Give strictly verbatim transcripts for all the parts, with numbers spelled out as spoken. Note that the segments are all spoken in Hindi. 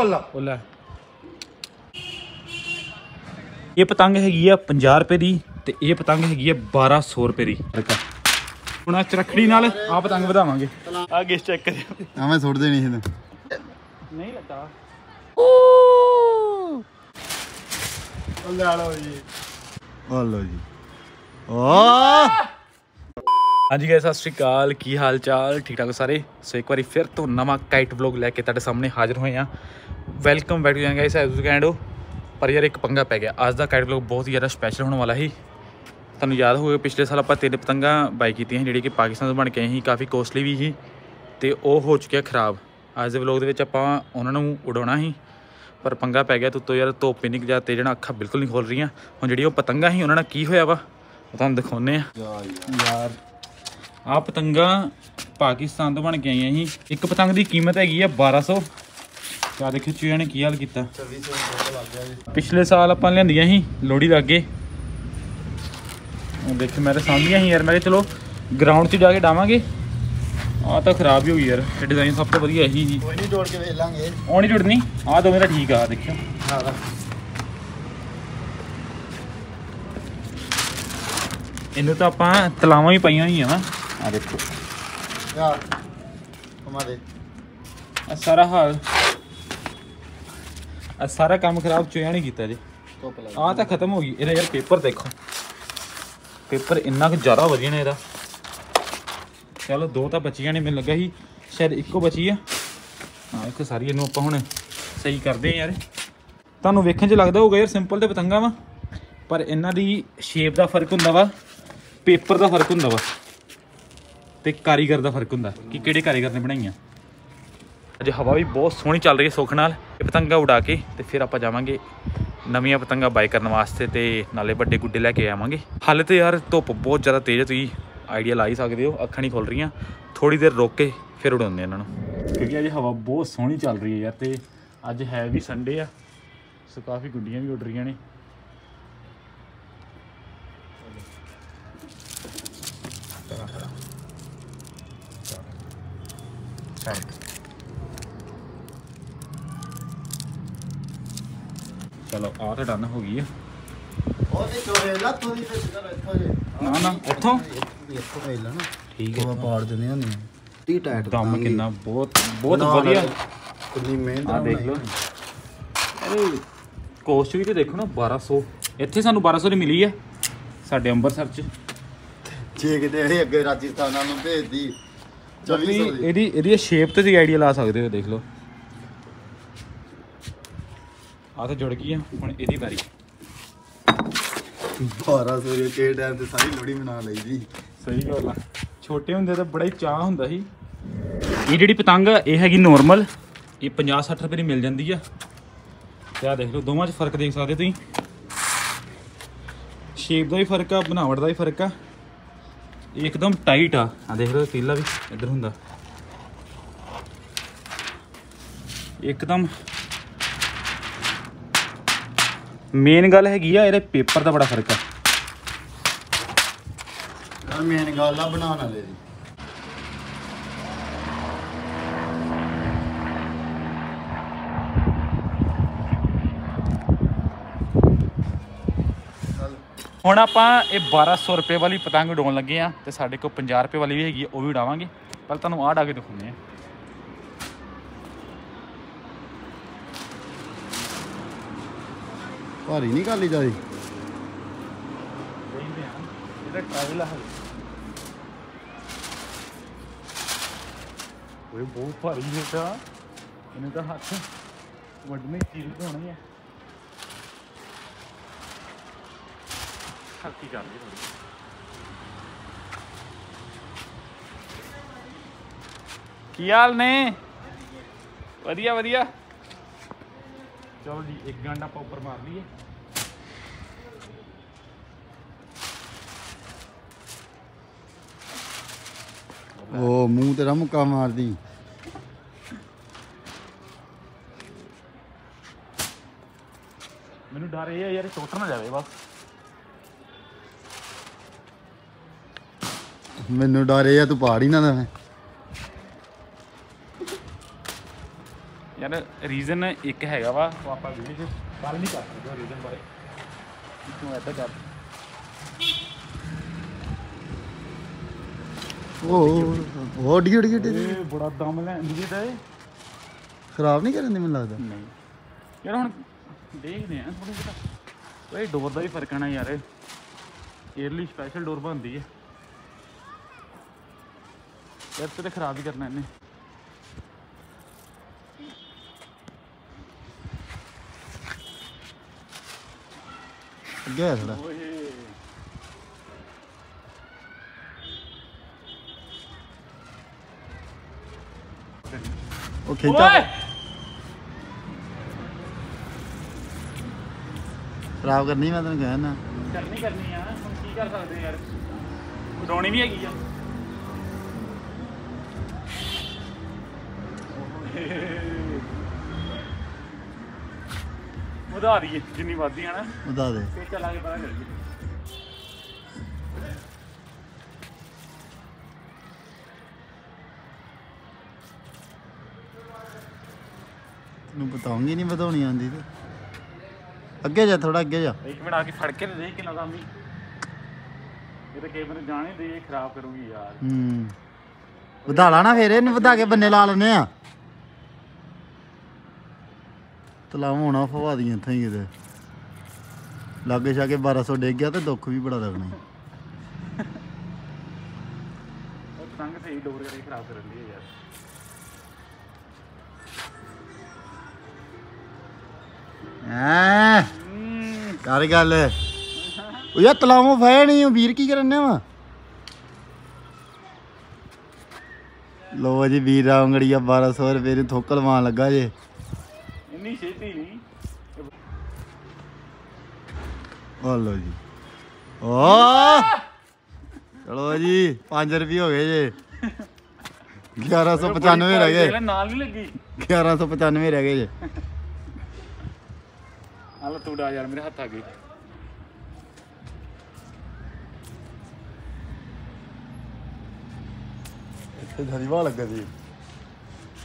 ओला ओला। ये पतंग हैगी है पचास रुपए की ते ये पतंग हैगी है बारह सौ रुपए की। ਹੁਣ ਚਰਖੜੀ ਨਾਲ ਆ ਪਤੰਗ ਵਧਾਵਾਂਗੇ। ਆ ਗੇਸ ਚੈੱਕ ਕਰਿਓ। ਆ ਮੈਂ ਛੋੜ ਦੇਣੀ ਇਹਨੂੰ। ਨਹੀਂ ਲੱਗਾ। ਓ ਲੈ ਲਓ ਜੀ। ਆ ਲਓ ਜੀ। ਆ ਹਾਂਜੀ ਗਾਇਸ, ਸਤਿ ਸ਼੍ਰੀ ਅਕਾਲ। ਕੀ ਹਾਲ ਚਾਲ? ਠੀਕ ਠਾਕ ਸਾਰੇ। ਸੋ ਇੱਕ ਵਾਰੀ ਫਿਰ ਤੋਂ ਨਵਾਂ ਕਾਈਟ ਵਲੌਗ ਲੈ ਕੇ ਤੁਹਾਡੇ ਸਾਹਮਣੇ ਹਾਜ਼ਰ ਹੋਏ ਆ। Welcome back to guys. ਅੱਜ ਤੁਸੀਂ ਕਹਿੰਦੇ ਹੋ पर यार एक पंगा पै गया। आज का काइट व्लॉग बहुत ही ज़्यादा स्पैशल होने वाला ही। तुहानूं याद होवे पिछले साल आपां तीन पतंगा बाई कीतियां सी जिहड़ी कि पाकिस्तान तो बन के आई सी, काफ़ी कोस्टली भी सी ते ओह हो चुकिया खराब। अज दे व्लॉग दे विच आपां उहनां नूं उड़ाउणा ही पर पंगा पै गया। तो यार धुप्प इन्नी ज़्यादा तेज ना अखां बिल्कुल नहीं खोल रहियां। हुण जिहड़ी ओह पतंगा सी उहनां नाल की होया वा तुहानूं दिखाउने आ। यार आह पतंगा पाकिस्तान तो बन के आईयां सी। एक पतंग की कीमत हैगी आ बारह सौ। क्या देखियो चूहिया ने की हाल किया। पिछले साल आपां लियांदियां सी लोहड़ी लागे। देखियो मैं तो सामभियां सी यार, मैं चलो ग्राउंड से जाके डावांगे। आ तो खराब ही हो गई यार। डिजाइन सब तो वधिया यही ही। कोई नहीं जोड़ के देख लांगे। ओ नहीं जोड़नी। आ दोवें दा ठीक आ। देखियो इन्नू तो आपां तलावां भी पाईयां होईयां ना। आ देखो यार हमारे आ सारा हाल आ सारा काम खराब चूहिया ने किया जी। आ तो खत्म हो गई। यार पेपर देखो, पेपर इन्ना ज़्यादा वधिया ने इहदा। चलो दो तो बचिया ने, मैनूं लगा ही शायद इक्को बची है। हाँ एक सारी इनूं आपां हुण सही करते हैं। यार तुहानूं वेखण च लगदा होगा यार सिंपल तो पतंगा वा, पर इन्हां दी शेप का फर्क हुंदा वा, पेपर का फर्क हुंदा वा ते कारीगर का फर्क हुंदा कि किहड़े कारीगर ने बनाईयां। अज हवा भी बहुत सोहनी चल रही है। सुख नाल पतंगा उड़ा के ते फिर आप जावांगे नवी पतंगा बाई करने वास्ते ते नाले बड़े गुड्डे लैके आवांगे। हाले तो यार धुप बहुत ज़्यादा तेज़ है, तुसीं आइडिया ला ही सकते हो। अखां नहीं खुल रही, थोड़ी देर रोक के फिर उड़ाने इन्होंने क्योंकि अज हवा बहुत सोहनी चल रही है यार। तो अज है भी संडे आ, सो काफ़ी गुड्डियां भी उड़ रही ने। चलो आ तो डन हो गई है। ना ना उठो ठीक है। पाड़ देने होने टी टाइट दम कितना बहुत बहुत बढ़िया। कितनी मेहनत आ देख लो। अरे कोस्ट भी तो देखो ना बारह सौ। ਇੱਥੇ ਸਾਨੂੰ बारह सौ ਦੀ ਮਿਲੀ ਹੈ ਸਾਡੇ ਅੰਮ੍ਰਿਤਸਰ ਚ। ਜੇ ਕਿਤੇ ਅੱਗੇ ਰਾਜਸਥਾਨਾਂ ਨੂੰ ਭੇਜਦੀ ਚਲੀ। ਇਹਦੀ ਇਹਦੀ ਸ਼ੇਪ ਤੇ ਤੁਸੀਂ ਆਈਡੀਆ ਲਾ ਸਕਦੇ ਹੋ। ਦੇਖ ਲਓ आ तो जुड़ गई है। हम यदि बारी बारह सौ के टाइम से सारी लोहड़ी मना ली जी। सही गल आ, छोटे होंगे तो बड़ा ही चाह होंदा सी। ये जी पतंग यह हैगी नॉर्मल, ये पचास सठ रुपये की मिल जाती है। तो आ देख लो दोवों फर्क देख सकते तुसीं। शेप का भी फर्क आ, बनावट का भी फर्क आ। एकदम टाइट आ। देख लो तीला भी इधर होंदा एकदम। मेन गल हैगी आ इहदे पेपर का बड़ा फर्क है। मेन गल आ बनाने वाले दी। हुण आपां इह बारह सौ रुपए वाली पतंग उड़ाउण लगे आ ते साडे कोल पचास रुपए वाली भी हैगी, ओह भी उड़ावांगे। पर तुहानूं आह उड़ा के दिखाउने आ। भारी नहीं कर ली जाए। बहुत भारी है, इन्हें तो हाथ वड्डने चीज बनानी है। हल्की कर ली थोड़ी। की हाल ने? वधिया वधिया। चलो जी एक गांडा ऊपर मार लीए। ओ मुंह तेरा मुक्का मार दी। मैनू डर ये यार टोट ना जाए बस। मैनू डर ये तू पाड़ ही ना दे। सर रीजन एक हैगा वा ਆਪਾਂ ਵੀਡੀਓ ਬਾਰੇ ਨਹੀਂ ਕਰ ਸਕਦੇ ਰੀਜਨ ਬਾਰੇ ਕਿਉਂ ਐਦਾਂ ਕਰ ਉਹ ਉਹ ਡਿਗੜ ਡਿਗੜ ਇਹ ਬੜਾ ਦਮ ਲੈਂਦੀ ਤੇ ਖਰਾਬ ਨਹੀਂ ਕਰਨ ਦੀ ਮੈਨੂੰ ਲੱਗਦਾ ਨਹੀਂ ਯਾਰ ਹੁਣ ਦੇਖਦੇ ਆ ਥੋੜੀ ਜਿਹੀ ਓਏ ਡੋਰ ਦਾ ਵੀ ਫਰਕ ਆਣਾ ਯਾਰ ਏਅਰਲੀ ਸਪੈਸ਼ਲ ਡੋਰ ਬਣਦੀ ਹੈ यार तो खराब ही करना इन्हें गया थोड़ा ओके खराब करनी मैं तेन कह ना करनी करनी है की कर सकते यार उड़ानी भी हैगी है ਵਧਾ ਦਈਏ ਜਿੰਨੀ ਵਧਦੀ ਹੈ ਨਾ ਵਧਾ ਦੇ ਤੇ ਚਲਾਂਗੇ ਪਰਾਂ ਕਰੀਏ ਤੈਨੂੰ ਬਤਾਉਂਗੀ ਨਹੀਂ ਵਧਾਉਣੀ ਆਂਦੀ ਤੇ ਅੱਗੇ ਜਾ ਥੋੜਾ ਅੱਗੇ ਜਾ ਇੱਕ ਮਿੰਟ ਆ ਕੇ ਫੜ ਕੇ ਦੇਖ ਕਿੰਨਾ ਕੰਮ ਹੀ ਇਹ ਤਾਂ ਕੇਬਲ ਜਾਣੇ ਦੇ ਖਰਾਬ ਕਰੂਗੀ ਯਾਰ ਹੂੰ ਵਧਾ ਲਾ ਨਾ ਫੇਰ ਇਹਨੂੰ ਵਧਾ ਕੇ ਬੰਨੇ ਲਾ ਲੈਨੇ ਆ तलाव होना फवा दी इतना ही कि लागे छागे बारह सौ डिग गया तो दुख भी बड़ा लगना कर गल यार तलावों फाया नहीं वीर की करने वा लो जी वीर रामगढ़िया बारह सौ रुपये ने थोक लवा लगा जे लो जी ओ चलो जी पांच रुपये हो गए जी ग्यारह सौ पचानवे रह गए ग्यारह सौ पचानवे रह गए यार मेरे हाथ आ गई धरीवा लगा जी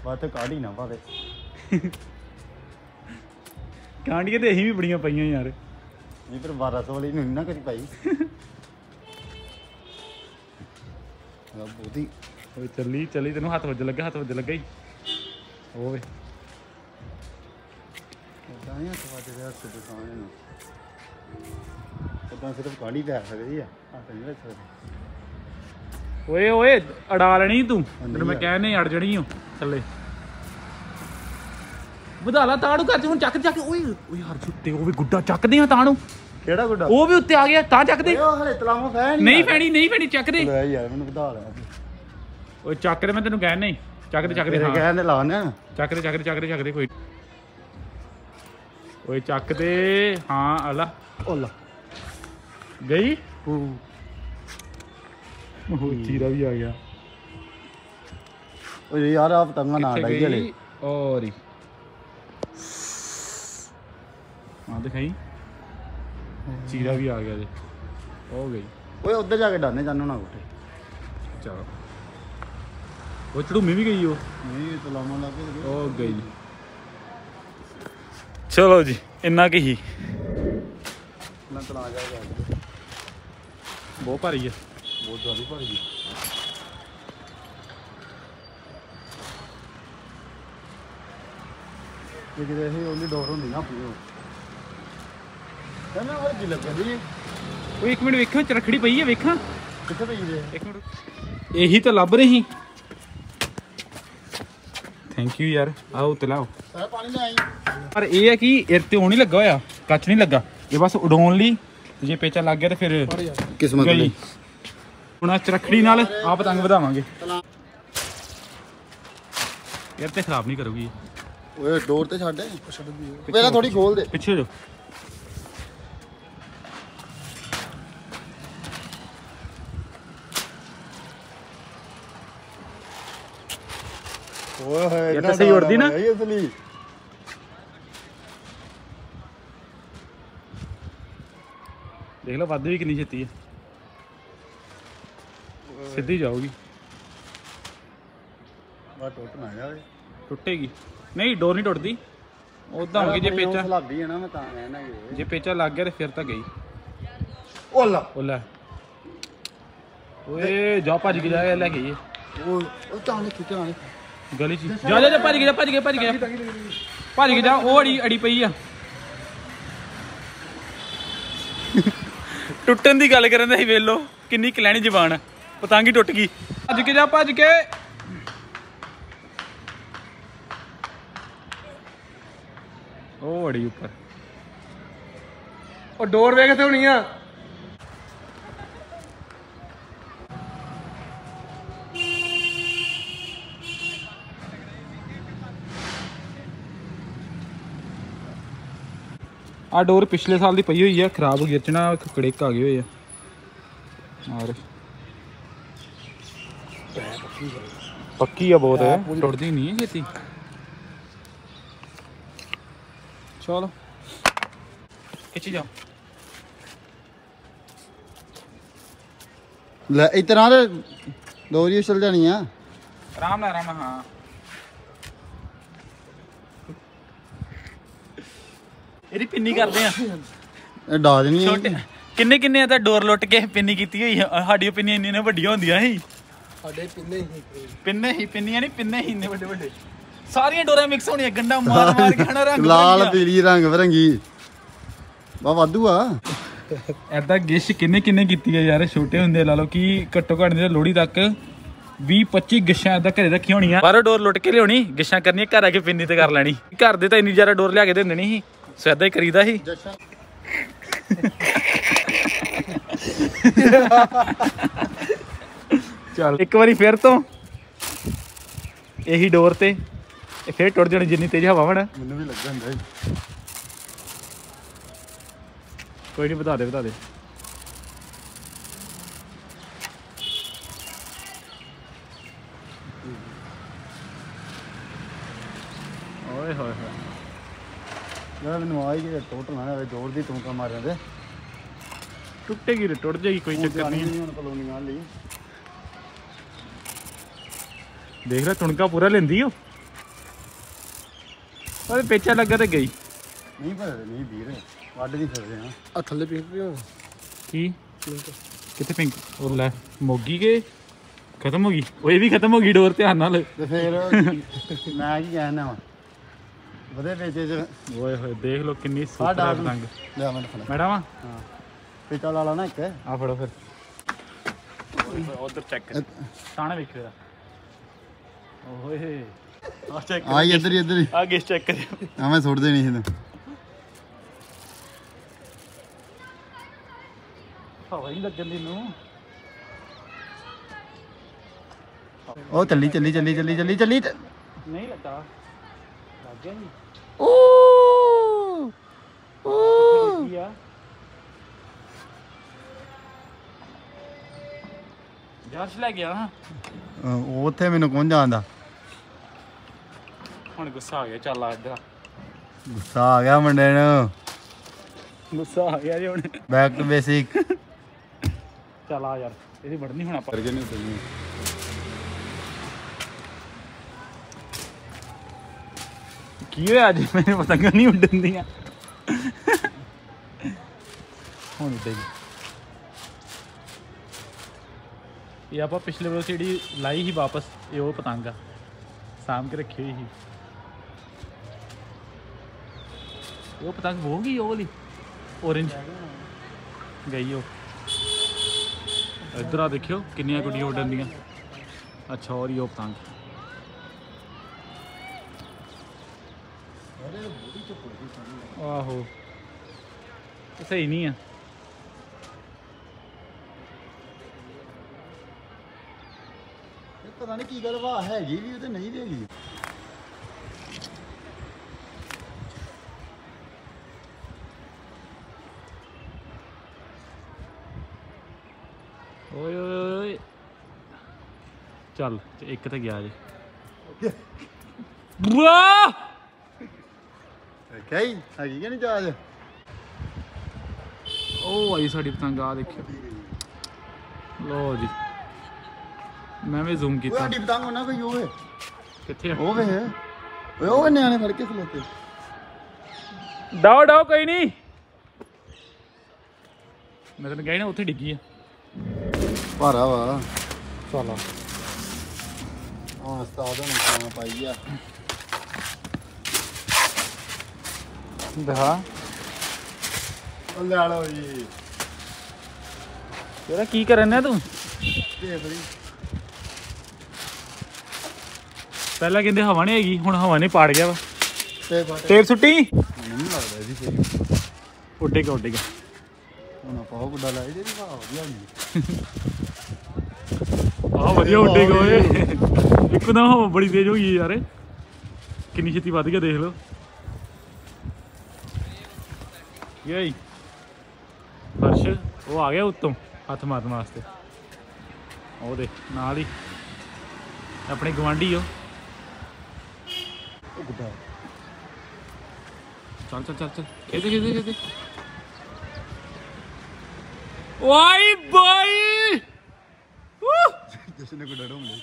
बात काढ़ी ना भावे कांडियां तो अं भी बड़िया पाइया यार नहीं पर बारह सौ वाली ना करी पाई बोधी चली चली तेन हाथ वज लगा हाथ वज लगा ही सिर्फ काढ़ी तैर सकती है अड़ा लेनी तू तेन मैं कहने अड़ जनी थले ਵਧਾ ਲਾ ਤਾਣੂ ਘਰ ਚ ਹੁਣ ਚੱਕ ਚੱਕ ਓਏ ਓਏ ਹਰ ਛੁੱਟੇ ਉਹ ਵੀ ਗੁੱਡਾ ਚੱਕਦੇ ਆ ਤਾਣੂ ਕਿਹੜਾ ਗੁੱਡਾ ਉਹ ਵੀ ਉੱਤੇ ਆ ਗਿਆ ਤਾਂ ਚੱਕਦੇ ਓਏ ਹਲੇ ਤਲਾਮੋਂ ਫੈ ਨਹੀਂ ਨਹੀਂ ਫੈਣੀ ਨਹੀਂ ਫੈਣੀ ਚੱਕਦੇ ਲੈ ਯਾਰ ਮੈਨੂੰ ਵਧਾ ਲੈ ਓਏ ਚੱਕ ਰੇ ਮੈਂ ਤੈਨੂੰ ਕਹਿ ਨਹੀਂ ਚੱਕਦੇ ਚੱਕਦੇ ਹਾਂ ਕਹਿੰਦੇ ਲਾ ਨਾ ਚੱਕਦੇ ਚੱਕਦੇ ਚੱਕਦੇ ਚੱਕਦੇ ਕੋਈ ਓਏ ਚੱਕਦੇ ਹਾਂ ਆਲਾ ਓਲਾ ਗਈ ਹੂੰ ਉਹ ਚੀਰਾ ਵੀ ਆ ਗਿਆ ਓਏ ਯਾਰ ਆਪ ਤੰਗਾ ਨਾ ਲਾਈ ਹਲੇ ਔਰੀ हाँ दिखाई चीरा भी आ गया दे। ओ गई ओए उधर जाके डालने जाना ना उठे चलो वो चढ़ूमी भी गई हो नहीं तो लामा लाके ओ गई चलो जी इन्ना की ही ना तला आ जाएगा बहुत भारी है बहुत ज्यादा भारी है ये किधर है ओनली डोर होनी ना पूरी ਨਾ ਨਾ ਉਹ ਜਿ ਲੱਗ ਜਾਂਦੀ ਉਹ ਇੱਕ ਮਿੰਟ ਵੇਖਾਂ ਚਰਖੜੀ ਪਈ ਹੈ ਵੇਖਾਂ ਕਿੱਥੇ ਪਈ ਹੈ ਇੱਕ ਮਿੰਟ ਇਹੀ ਤਾਂ ਲੱਭ ਰਹੀ ਥੈਂਕ ਯੂ ਯਾਰ ਆਓ ਤਲਾਓ ਸਾਰਾ ਪਾਣੀ ਲੈ ਆਈ ਪਰ ਇਹ ਹੈ ਕਿ ਇਹ ਤੇ ਹੋਣੀ ਲੱਗਾ ਹੋਇਆ ਕੱਚ ਨਹੀਂ ਲੱਗਾ ਇਹ ਬਸ ਉਡਾਉਣ ਲਈ ਜੇ ਪੇਚਾ ਲੱਗ ਗਿਆ ਤਾਂ ਫਿਰ ਕਿਸਮਤ ਗਈ ਹੁਣ ਆ ਚਰਖੜੀ ਨਾਲ ਆ ਪਤੰਗ ਵਧਾਵਾਂਗੇ ਯਾਰ ਤੇ ਖਰਾਬ ਨਹੀਂ ਕਰੂਗੀ ਓਏ ਡੋਰ ਤੇ ਛੱਡ ਛੱਡੂਗੀ ਪਹਿਲਾਂ ਥੋੜੀ ਖੋਲ ਦੇ ਪਿੱਛੇ ਜੋ ये तो सही उड़ती ना देख लो वादी भी कितनी छेती है सीधी जाओगी ਟੁੱਟੇਗੀ। ਨਹੀਂ ਡੋਰ ਨਹੀਂ ਟੁੱਟਦੀ, ਉਦਾਂ ਹੋ ਗਈ। ਜੇ ਪੇਚਾ ਲਾਭੀ ਹੈ ਨਾ, ਮੈਂ ਤਾਂ ਕਹਿਣਾ ਜੇ ਪੇਚਾ ਲੱਗ ਗਿਆ ਤੇ ਫਿਰ ਤਾਂ ਗਈ। ਉਹ ਲੈ ਉਹ ਲੈ ਓਏ ਜਾ ਭੱਜ ਕੇ ਜਾ ਲੈ ਗਈ। ਉਹ ਉਹ ਤਾਂ ਨਹੀਂ ਕਿਤੇ ਆਣੀ ਗਲੀ ਚ ਜਾ ਜਾ ਭੱਜ ਕੇ ਭੱਜ ਕੇ ਭੱਜ ਕੇ ਭੱਜ ਕੇ ਜਾ। ਉਹ ਅੜੀ ਅੜੀ ਪਈ ਆ। ਟੁੱਟਣ ਦੀ ਗੱਲ ਕਰਨ ਦਾ ਹੀ ਵੇਲੋ ਕਿੰਨੀ ਕਲੈਣੀ ਜ਼ਬਾਨ ਹੈ। ਪਤੰਗੀ ਟੁੱਟ ਗਈ। ਭੱਜ ਕੇ ਜਾ ਭੱਜ ਕੇ। ਉਹ ਅੜੀ ਉੱਪਰ। ਉਹ ਡੋਰ ਵੇ ਕਿੱਥੇ ਹੋਣੀ ਆ? आ डोर पिछले साल की पई हुई है, खराब हो गई। चना कड़िक आ गए हुए हैं और पक्की है बहुत, टुटती नहीं है खेती। चलो खिंची जाओ ले इतना डोर ही चल जानी है आराम ना आराम। हाँ ਇਹਦੀ ਪਿੰਨੀ ਕਰਦੇ ਆ ਡਾ ਦੇਣੀ ਆ। ਕਿੰਨੇ ਕਿੰਨੇ ਆ ਤਾਂ ਡੋਰ ਲੁੱਟ ਕੇ ਪਿੰਨੀ ਕੀਤੀ ਹੋਈ ਆ। ਸਾਡੀਆਂ ਪਿੰਨੀਆਂ ਇੰਨੀਆਂ ਵੱਡੀਆਂ ਹੁੰਦੀਆਂ ਸੀ। ਸਾਡੇ ਪਿੰਨੇ ਹੀ ਪਿੰਨੇ ਹੀ ਪਿੰਨੀਆਂ ਨਹੀਂ ਪਿੰਨੇ ਹੀ ਇੰਨੇ ਵੱਡੇ ਵੱਡੇ। ਸਾਰੀਆਂ ਡੋਰਾਂ ਮਿਕਸ ਹੋਣੀਆਂ। ਗੰਡਾ ਮਾਰ ਮਾਰ ਕੇ ਹਣਾ ਰੰਗ ਲਾਲ ਪੀਲੀ ਰੰਗ ਬਰੰਗੀ ਵਾ ਵਾਧੂ ਆ। ਐਦਾਂ ਗਿਸ਼ ਕਿੰਨੇ ਕਿੰਨੇ ਕੀਤੀ ਆ ਯਾਰ ਛੋਟੇ ਹੁੰਦੇ। ਲਾ ਲਓ ਕਿ ਘੱਟੋ ਘੱਟ ਲੋਹੜੀ ਤੱਕ ਵੀਹ ਪੱਚੀ ਗਿਸ਼ਾਂ ਐਦਾਂ ਘਰੇ ਰੱਖੀ ਹੋਣੀਆਂ। ਬਾਹਰੋਂ ਡੋਰ ਲੁੱਟ ਕੇ ਲਿਆਉਣੀ, ਗਿਸ਼ਾਂ ਕਰਨੀਆਂ, ਘਰ ਆ ਕੇ ਪਿੰਨੀ ਤੇ ਕਰ ਲੈਣੀ। ਘਰ ਦੇ ਤਾਂ ਇੰਨੀ ਜ਼ਿਆਦਾ ਡੋਰ ਲਿਆ ਕੇ ਦਿੰਦੇ ਨਹੀਂ ਸੀ। ਸੋ ਐਦਾਂ ਹੀ ਕਰੀਦਾ ਸੀ। ਚੱਲ ਇੱਕ ਵਾਰੀ ਫਿਰ ਤੋਂ ਇਹੀ ਡੋਰ ਤੇ ਇਹ ਫਿਰ ਟੁੱਟ ਜਾਣੀ ਜਿੰਨੀ ਤੇਜ਼ ਹਵਾ ਵੜ। ਮੈਨੂੰ ਵੀ ਲੱਗਾ ਹੁੰਦਾ ਕੋਈ ਨਹੀਂ। ਬਤਾ ਦੇ ਬਤਾ ਦੇ ਓਏ ਹੋਏ ਹੋਏ ਯਾਰ ਮੈਨੂੰ ਆਈ ਜੇ ਟੋਟਲ ਨਾ ਹੋਵੇ। ਜ਼ੋਰ ਦੀ ਟੂਕਾ ਮਾਰਿਆ ਤੇ ਟੁੱਟੇਗੀ ਰੇ ਟੁੱਟ ਜਾਏਗੀ ਕੋਈ ਚੱਕਰ ਨਹੀਂ। ਹੁਣ ਕਲੋਨੀ ਨਾਲ ਲਈ ਦੇਖ ਲੈ ਟੁਣਕਾ ਪੂਰਾ ਲੈਂਦੀ ਉਹ। ਪਰ ਪੇਚਾ ਲੱਗਾ ਤੇ ਗਈ ਨਹੀਂ। ਪਰ ਨਹੀਂ ਵੀਰ ਵੱਢ ਦੀ ਫਿਰਦੇ ਆ। ਆ ਥੱਲੇ ਪਿੰਕ ਪਿਓ ਕੀ ਕਿੱਥੇ ਪਿੰਕ? ਉਹ ਲੈ ਮੋਗੀ ਗਏ ਖਤਮ ਹੋ ਗਈ। ਉਹ ਇਹ ਵੀ ਖਤਮ ਹੋ ਗਈ ਡੋਰ ਧਿਆਨ ਨਾਲ। ਤੇ ਫਿਰ ਮੈਂ ਕੀ ਕਹਿਣਾ ਵਾ ਵਧੇ ਪੇਚੇ ਚ। ਓਏ ਹੋਏ ਦੇਖ ਲੋ ਕਿੰਨੀ ਸੁਪਰ ਪਤੰਗ। ਲੈ ਮੈਂ ਮੈਡਮ ਹਾਂ ਪੇਚਾ ਲਾ ਲਾ ਨਾ ਇੱਕ ਆ ਫੜੋ ਫਿਰ ਉਧਰ ਚੈੱਕ ਕਰ ਸਾਹਣੇ ਵੇਖੋ ਜਰਾ। ਓਏ ਆ ਚੈੱਕ ਆ ਇੱਧਰ ਇੱਧਰ ਆ ਗੇਸ ਚੈੱਕ ਕਰਿਓ। ਆ ਮੈਂ ਸੁੱਟ ਦੇਣੀ ਇਹਨੂੰ। ਹਵਾ ਹੀ ਲੱਗਣ ਦੀ ਨੂੰ। ਉਹ ਚੱਲੀ ਚੱਲੀ ਚੱਲੀ ਚੱਲੀ ਚੱਲੀ ਚੱਲੀ ਨਹੀਂ ਲੱਗਾ। ਉਹ ਉਹ ਜਾਰਸ਼ ਲੈ ਗਿਆ ਹਾਂ। ਉਹ ਉੱਥੇ ਮੈਨੂੰ ਕੌਣ ਜਾਣਦਾ। ਹੁਣ ਗੁੱਸਾ ਆ ਗਿਆ। ਚੱਲ ਆ ਇੱਧਰ ਗੁੱਸਾ ਆ ਗਿਆ ਮੁੰਡੇ ਨੂੰ। ਗੁੱਸਾ ਆ ਗਿਆ ਜੀ ਹੁਣ ਬੈਕ ਟੂ ਬੇਸਿਕ। ਚੱਲ ਆ ਯਾਰ ਇਹਦੀ ਵੜਨੀ ਹੁਣ ਆਪਾਂ ਕਰਕੇ ਨਹੀਂ ਉਤਰਨੀ। ਕੀ ਹੋਇਆ ਅੱਜ ਮੈਨੂੰ ਪਤੰਗਾਂ ਨਹੀਂ ਉੱਡਣ ਦੀਆਂ। ਹੁਣ ਇਹ ਆਪਾਂ ਪਿਛਲੇ ਵਾਰ ਜਿਹੜੀ ਲਾਈ ਸੀ ਵਾਪਸ ਇਹ ਉਹ ਪਤੰਗ ਆ ਸਾਂਭ ਕੇ ਰੱਖੀ ਹੋਈ ਸੀ। ਉਹ ਪਤੰਗ ਹੋ ਗਈ ਉਹ ਵਾਲੀ ਔਰੇਂਜ ਗਈ। ਉਹ ਇੱਧਰ ਆ ਦੇਖਿਓ ਕਿੰਨੀਆਂ ਗੁੱਡੀਆਂ ਉੱਡਣ ਦੀਆਂ। ਅੱਛਾ ਔਰ ਇਹ ਉਹ ਪਤੰਗ ਆਹੋ ਸਹੀ ਨਹੀਂ ਆ। ਪਤਾ ਨਹੀਂ ਕੀ ਗੱਲ ਵਾ ਹੈਗੀ ਵੀ ਉਹ ਤੇ ਨਹੀਂ ਹੈਗੀ। ਓਏ ਓਏ ਚੱਲ ਇੱਕ ਤੇ ਗਿਆ ਜੇ ਵਾਹ। ਕਈ ਹੈਗੀ ਕਿ ਨਹੀਂ ਚਾਜ? ਉਹ ਆਈ ਸਾਡੀ ਪਤੰਗ ਆ ਦੇਖਿਓ। ਲੋ ਜੀ ਮੈਂ ਵੀ ਜ਼ੂਮ ਕੀਤਾ। ਉਹ ਸਾਡੀ ਪਤੰਗ ਉਹਨਾਂ ਕੋਈ ਹੋਵੇ ਕਿੱਥੇ ਹੋਵੇ वो न्याने पड़ के खलोते डाओ डाओ कोई नहीं मैं तो कहना उठे डिग्गी है भारा वा साला हां उस्ताद ने खाना पाई है देखा ओ ले लो जी तेरा की करना तू देख रही पहला कहते हवा नहीं हैगी हूँ हवा नहीं पाड़ गया वा टेप सुट्टी उडेगा उडेगा हाँ वधिया उडेगा एकदम हवा बड़ी तेज हो गई यार कितनी छेती वध गया देख लो यही फर्श वो आ गया उत्तों हाथ मारने वास्ते वो देख नाल ही अपने गुआढ़ी हो चल चल चल चल खेदे खेदे खेदे वाई बाई जिसने गुड्डा ढो मिली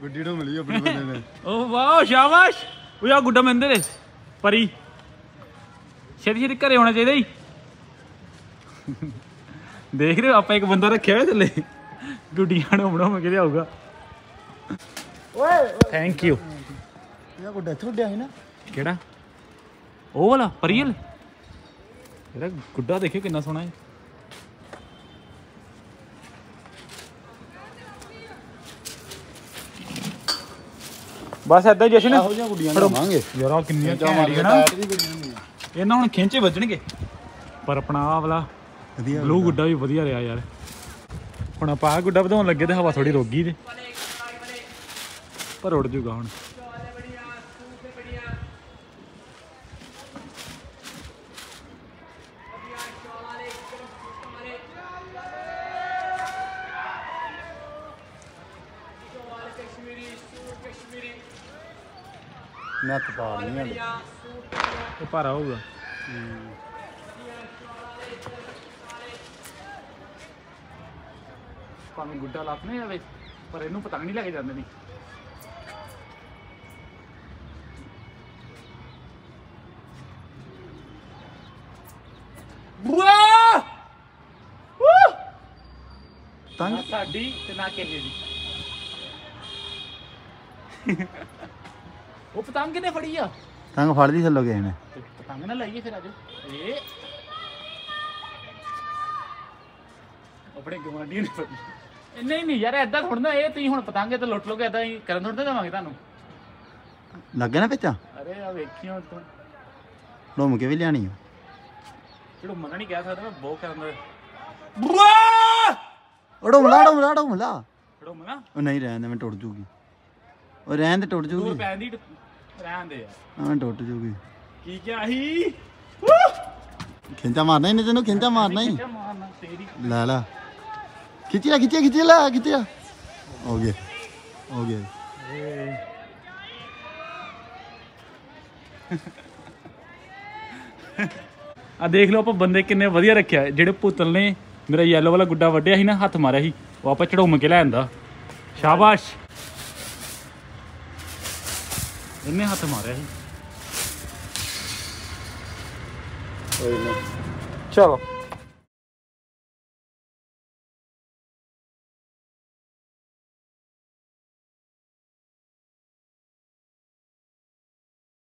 गुड्डी ढो मिली अपने बंदे ने ओ वाओ शाबाश ओ यार गुड्डा मंदे रे परी छेती छेती घरे होना चाहिए ही देख रहे हो आप एक बंदा रखे हुए थले गुड्डियां ढो ढो के आऊगा ओए थैंक यू ਇਹਦਾ ਗੁੱਡਾ ਇੱਥੇ ਉੱਡਿਆ ਸੀ ਨਾ ਕਿਹੜਾ ਉਹ ਵਾਲਾ ਪਰੀਲ ਇਹਦਾ ਗੁੱਡਾ ਦੇਖਿਓ ਕਿੰਨਾ ਸੋਹਣਾ ਹੈ ਬਸ ਐਦਾਂ ਹੀ ਜਸ਼ਨ ਇਹੋ ਜਿਹੀਆਂ ਗੁੱਡੀਆਂ ਲਾਵਾਂਗੇ ਯਾਰ ਆ ਕਿੰਨੀਆਂ ਚਾਹੀਦੀਆਂ ਨਾ ਇਹਨਾਂ ਹੁਣ ਖਿੰਚੇ ਵੱਜਣਗੇ ਪਰ ਆਪਣਾ ਆ ਵਾਲਾ ਬਲੂ ਗੁੱਡਾ ਵੀ ਵਧੀਆ ਰਿਹਾ ਯਾਰ ਹੁਣ ਆਪਾਂ ਆ ਗੁੱਡਾ ਵਧਾਉਣ ਲੱਗੇ ਤੇ ਹਵਾ ਥੋੜੀ ਰੋਗੀ ਤੇ ਪਰ ਉੱਡ ਜੂਗਾ ਹੁਣ नैत पार नहीं तो भारा होगा भावे गुड्डा लत नहीं जाए पर इनू पतंग नहीं लैके जाते नहीं तंग साडी ते ना केले दी वो पतंग किने फड़ी आ तंग फाड़ दी थल्लो गए ने पतंग ना लाइए फिर आज ए अपने गवांडी ने फड़ी नहीं नहीं यार ऐदा थोड़ा ना ए तू हुन पतंग ते लुट लोगे ऐदा ही करन थोड़ा देवांगे थानू लगे ना पेचा अरे आ देखियो तू ढोम के भी लेनी है ढोम मना नहीं कह सकदा मैं बहुत करन बुआ ढोम ला ढोम ला ढोम ला ढोम ना ओ नहीं रहन दे मैं टूट जूगी और रहन दे टूट जूगी दूर पैंदी रहन दे यार हां टूट जूगी की क्या ही खिंचा मारना ही नहीं तेनू खिंचा मारना ही खिंचा मारना तेरी ला ला खिचिया खिचिया खिचिया खिचिया हो गया हो गया आ देख लो आप बंदे कितने बढ़िया रखे है जेड़े पुतल ने मेरा येलो वाला गुड्डा वड्डिया ही ना हाथ मारा ही वो आपा चढ़ोम के लैंदा शाबाश इन्हें हाथ मारे चलो।